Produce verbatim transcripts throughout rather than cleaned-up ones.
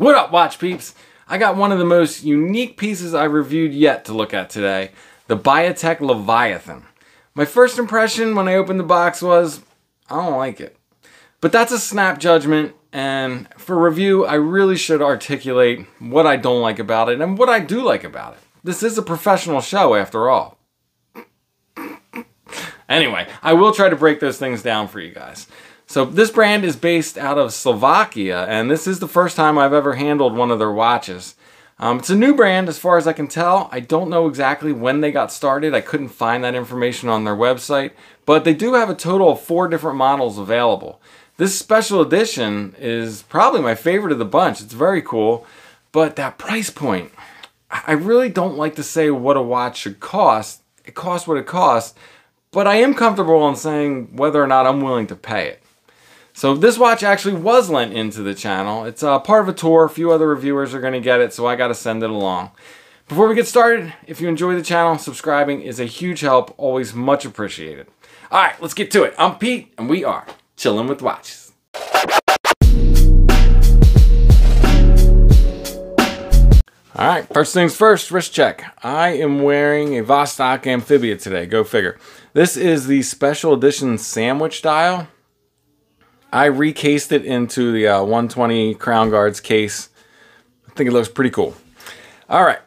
What up, watch peeps? I got one of the most unique pieces I reviewed yet to look at today, the Biatec Leviathan. My first impression when I opened the box was, I don't like it. But that's a snap judgment, and for review, I really should articulate what I don't like about it and what I do like about it. This is a professional show after all. Anyway, I will try to break those things down for you guys. So this brand is based out of Slovakia, and this is the first time I've ever handled one of their watches. Um, it's a new brand as far as I can tell. I don't know exactly when they got started. I couldn't find that information on their website, but they do have a total of four different models available. This special edition is probably my favorite of the bunch. It's very cool, but that price point, I really don't like to say what a watch should cost. It costs what it costs, but I am comfortable in saying whether or not I'm willing to pay it. So this watch actually was lent into the channel. It's uh, part of a tour. A few other reviewers are going to get it, so I got to send it along. Before we get started, if you enjoy the channel, subscribing is a huge help. Always much appreciated. All right, let's get to it. I'm Pete, and we are Chillin' with Watches. All right, first things first, wrist check. I am wearing a Vostok Amphibia today. Go figure. This is the special edition sandwich dial. I recased it into the uh, one twenty Crown Guards case. I think it looks pretty cool. All right,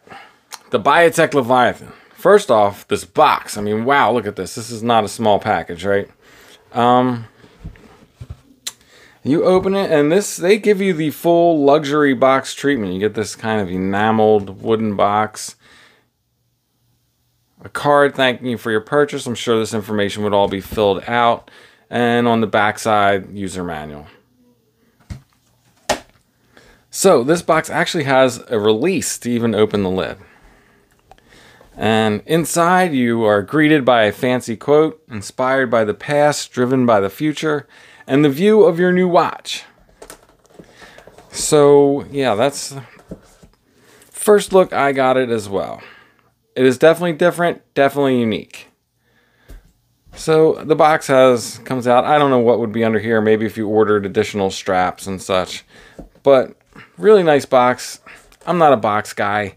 the Biatec Leviathan. First off, this box. I mean, wow, look at this. This is not a small package, right? Um, you open it, and this they give you the full luxury box treatment. You get this kind of enameled wooden box. A card thanking you for your purchase. I'm sure this information would all be filled out. And on the backside, user manual. So this box actually has a release to even open the lid. And inside you are greeted by a fancy quote, inspired by the past, driven by the future, and the view of your new watch. So yeah, that's first look I got it as well. It is definitely different, definitely unique. So the box has comes out. I don't know what would be under here. Maybe if you ordered additional straps and such, but really nice box. I'm not a box guy.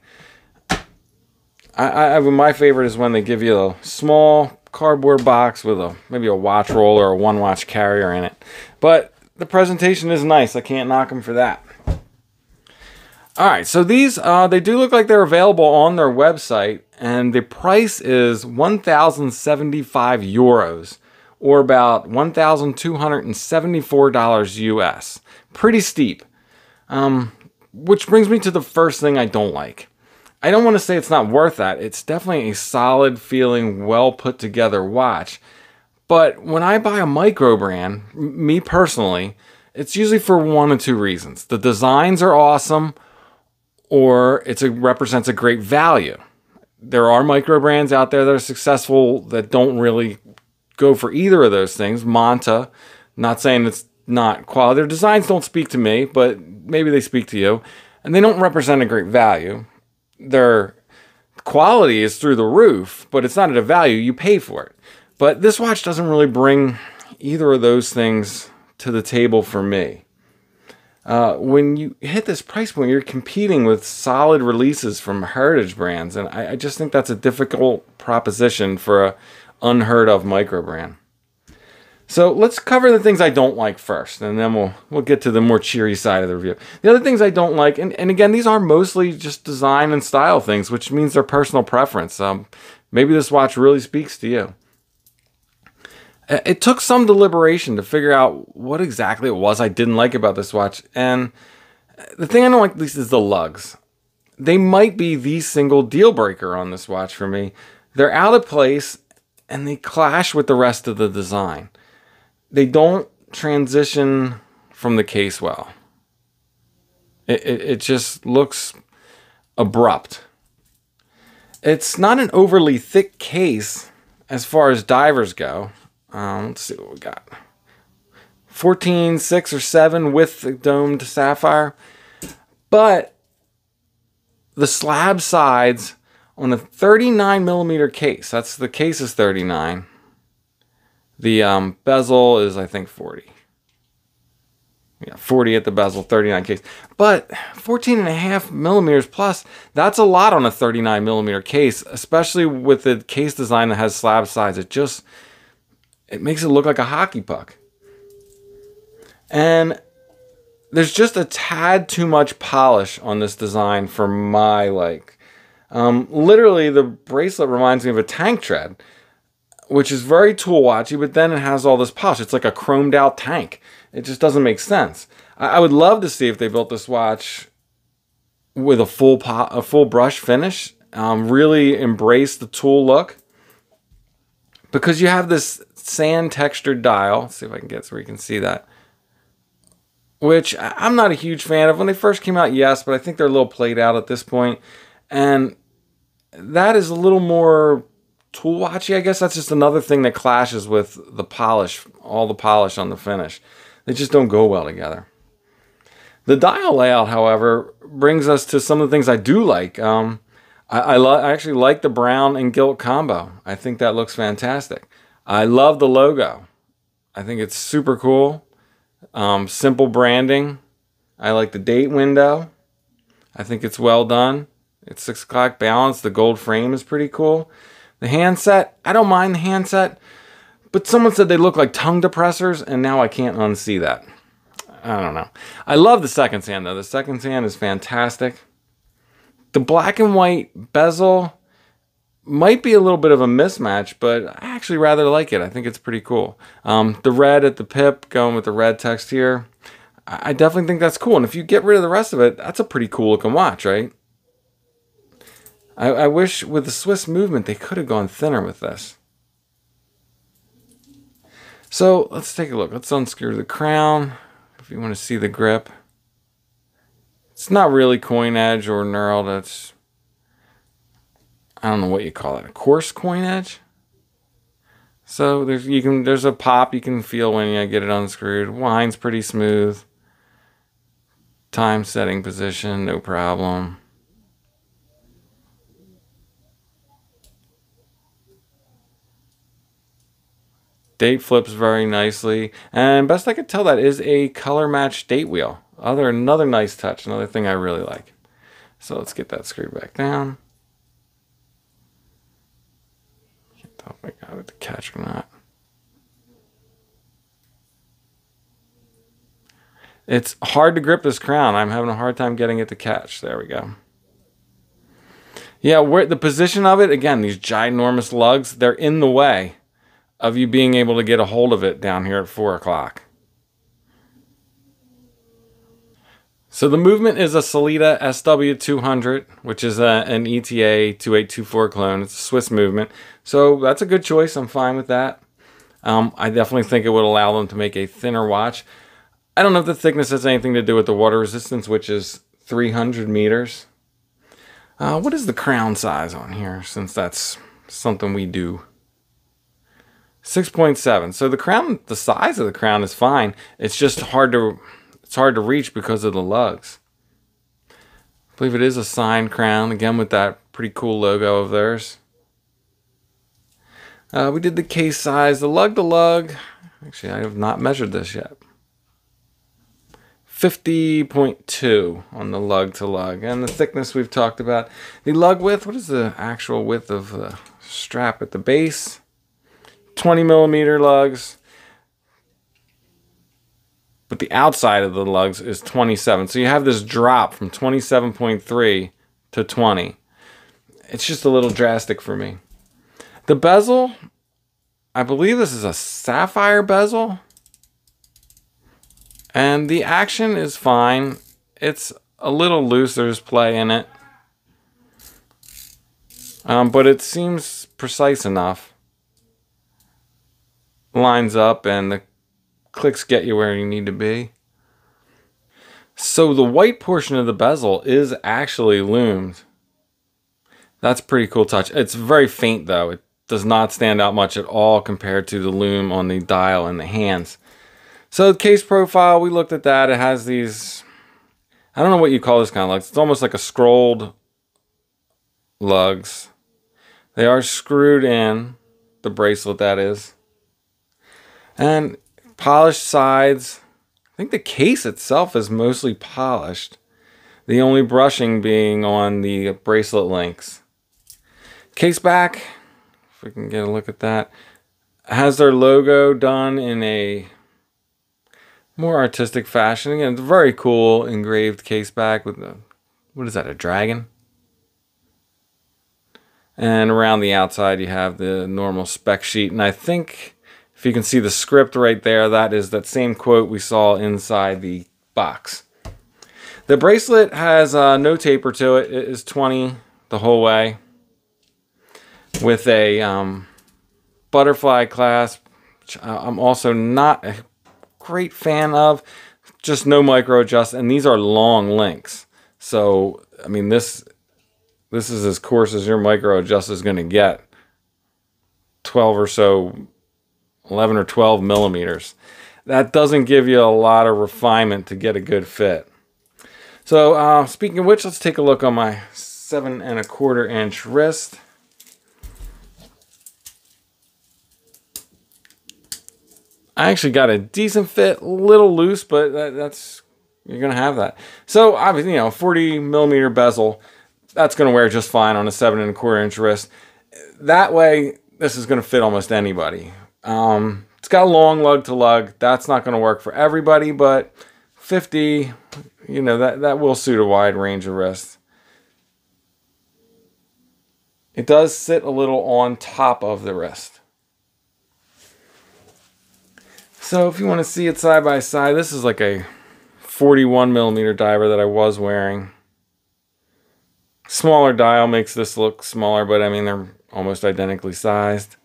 I, I my favorite is when they give you a small cardboard box with a maybe a watch roll or a one watch carrier in it. But the presentation is nice. I can't knock them for that. All right, so these, uh, they do look like they're available on their website, and the price is one thousand seventy-five euros, or about one thousand two hundred seventy-four dollars U S. Pretty steep, um, which brings me to the first thing I don't like. I don't want to say it's not worth that. It's definitely a solid feeling, well put together watch. But when I buy a micro brand, me personally, it's usually for one of two reasons. The designs are awesome, or it represents a great value. There are micro brands out there that are successful that don't really go for either of those things. Monta, not saying it's not quality. Their designs don't speak to me, but maybe they speak to you. And they don't represent a great value. Their quality is through the roof, but it's not at a value. You pay for it. But this watch doesn't really bring either of those things to the table for me. Uh, when you hit this price point, you're competing with solid releases from heritage brands. And I, I just think that's a difficult proposition for a unheard of micro brand. So let's cover the things I don't like first, and then we'll, we'll get to the more cheery side of the review. The other things I don't like, and, and again, these are mostly just design and style things, which means their personal preference. Um, maybe this watch really speaks to you. It took some deliberation to figure out what exactly it was I didn't like about this watch. And the thing I don't like least is the lugs. They might be the single deal breaker on this watch for me. They're out of place and they clash with the rest of the design. They don't transition from the case well. It, it, it just looks abrupt. It's not an overly thick case as far as divers go. Um, let's see what we got. fourteen, six, or seven with the domed sapphire. But the slab sides on a thirty-nine millimeter case, that's the case is thirty-nine. The um, bezel is, I think, forty. Yeah, forty at the bezel, thirty-nine case. But fourteen and a half millimeters plus, that's a lot on a thirty-nine millimeter case, especially with the case design that has slab sides. It just, it makes it look like a hockey puck. And there's just a tad too much polish on this design for my like. Um, literally, the bracelet reminds me of a tank tread, which is very tool watchy, but then it has all this polish. It's like a chromed out tank. It just doesn't make sense. I, I would love to see if they built this watch with a full po a full brush finish, um, really embrace the tool look, because you have this sand textured dial. Let's see if I can get so we can see that, which I'm not a huge fan of. When they first came out, yes, but I think they're a little played out at this point. And that is a little more tool watchy, I guess. That's just another thing that clashes with the polish, all the polish on the finish. They just don't go well together. The dial layout, however, brings us to some of the things I do like. Um, I, I, I actually like the brown and gilt combo. I think that looks fantastic. I love the logo. I think it's super cool. Um, simple branding. I like the date window. I think it's well done. It's six o'clock balanced. The gold frame is pretty cool. The handset, I don't mind the handset, but someone said they look like tongue depressors, and now I can't unsee that. I don't know. I love the second hand, though. The second hand is fantastic. The black and white bezel might be a little bit of a mismatch, but I actually rather like it. I think it's pretty cool. Um, the red at the pip, going with the red text here, I definitely think that's cool. And if you get rid of the rest of it, that's a pretty cool looking watch, right? I, I wish with the Swiss movement, they could have gone thinner with this. So let's take a look. Let's unscrew the crown if you want to see the grip. It's not really coin edge or knurled. That's, I don't know what you call it, a coarse coin edge. So there's, you can, there's a pop you can feel when you get it unscrewed. Wind's pretty smooth. Time setting position, no problem. Date flips very nicely, and best I could tell, that is a color matched date wheel. Other another nice touch, another thing I really like. So let's get that screwed back down. Can't tell if I got it to catch or not. It's hard to grip this crown. I'm having a hard time getting it to catch. There we go. Yeah, where the position of it again, these ginormous lugs, they're in the way of you being able to get a hold of it down here at four o'clock. So the movement is a Salita S W two hundred, which is a, an E T A twenty-eight twenty-four clone. It's a Swiss movement. So that's a good choice. I'm fine with that. Um, I definitely think it would allow them to make a thinner watch. I don't know if the thickness has anything to do with the water resistance, which is three hundred meters. Uh, what is the crown size on here, since that's something we do? six point seven. So the crown, the size of the crown is fine. It's just hard to, it's hard to reach because of the lugs. I believe it is a signed crown, again with that pretty cool logo of theirs. Uh, we did the case size, the lug to lug. Actually, I have not measured this yet. fifty point two on the lug to lug. And the thickness we've talked about. The lug width, what is the actual width of the strap at the base? twenty millimeter lugs, but the outside of the lugs is twenty-seven. So you have this drop from twenty-seven point three to twenty. It's just a little drastic for me. The bezel, I believe this is a sapphire bezel, and the action is fine. It's a little loose. There's play in it, um, but it seems precise enough. Lines up and the clicks get you where you need to be. So the white portion of the bezel is actually loomed. That's a pretty cool touch. It's very faint though. It does not stand out much at all compared to the loom on the dial and the hands. So the case profile, we looked at that. It has these, I don't know what you call this kind of lugs. It's almost like a scrolled lugs. They are screwed in, the bracelet that is. And polished sides, I think the case itself is mostly polished, the only brushing being on the bracelet links. Case back, if we can get a look at that, has their logo done in a more artistic fashion. Again, it's a very cool engraved case back with the, what is that, a dragon? And around the outside you have the normal spec sheet, and I think if you can see the script right there, that is that same quote we saw inside the box. The bracelet has uh, no taper to it. It is twenty the whole way with a um, butterfly clasp, which I'm also not a great fan of, just no micro adjust, and these are long links. So, I mean, this, this is as coarse as your micro adjust is going to get. twelve or so, eleven or twelve millimeters. That doesn't give you a lot of refinement to get a good fit. So uh, speaking of which, let's take a look on my seven and a quarter inch wrist. I actually got a decent fit, a little loose, but that, that's, you're gonna have that. So obviously, you know, forty millimeter bezel, that's gonna wear just fine on a seven and a quarter inch wrist. That way, this is gonna fit almost anybody. Um, it's got a long lug to lug. That's not going to work for everybody, but fifty, you know, that, that will suit a wide range of wrists. It does sit a little on top of the wrist. So if you want to see it side by side, this is like a forty-one millimeter diver that I was wearing. Smaller dial makes this look smaller, but I mean, they're almost identically sized.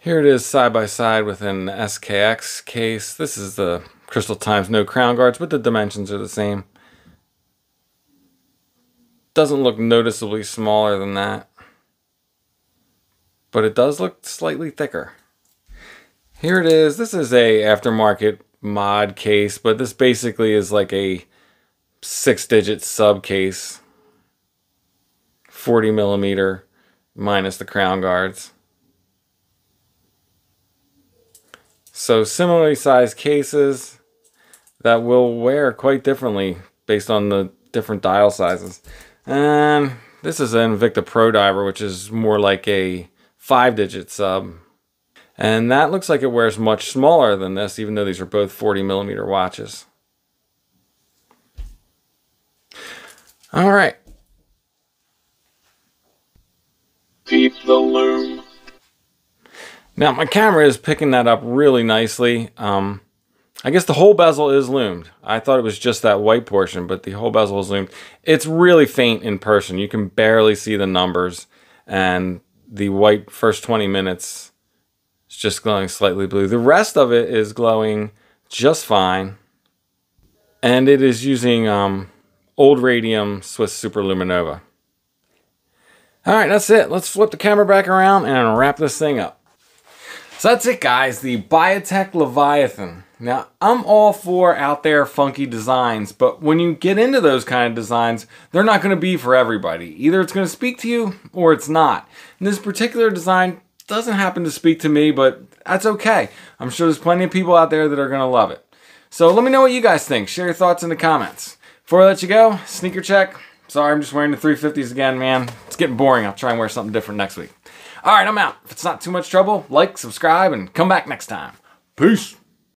Here it is side by side with an S K X case. This is the Crystal Times, no crown guards, but the dimensions are the same. Doesn't look noticeably smaller than that, but it does look slightly thicker. Here it is. This is a aftermarket mod case, but this basically is like a six-digit sub case, forty millimeter minus the crown guards. So similarly sized cases that will wear quite differently based on the different dial sizes. And this is an Invicta Pro Diver, which is more like a five digit sub. And that looks like it wears much smaller than this, even though these are both forty millimeter watches. All right. Keep the loom. Now my camera is picking that up really nicely. Um, I guess the whole bezel is loomed. I thought it was just that white portion, but the whole bezel is loomed. It's really faint in person. You can barely see the numbers, and the white first twenty minutes is just glowing slightly blue. The rest of it is glowing just fine. And it is using um, old radium Swiss Super-Luminova. All right, that's it. Let's flip the camera back around and wrap this thing up. So that's it, guys, the Biatec Leviathan. Now, I'm all for out there funky designs, but when you get into those kind of designs, they're not gonna be for everybody. Either it's gonna speak to you or it's not. And this particular design doesn't happen to speak to me, but that's okay. I'm sure there's plenty of people out there that are gonna love it. So let me know what you guys think. Share your thoughts in the comments. Before I let you go, sneaker check. Sorry, I'm just wearing the three fifties again, man. It's getting boring. I'll try and wear something different next week. All right, I'm out. If it's not too much trouble, like, subscribe, and come back next time. Peace.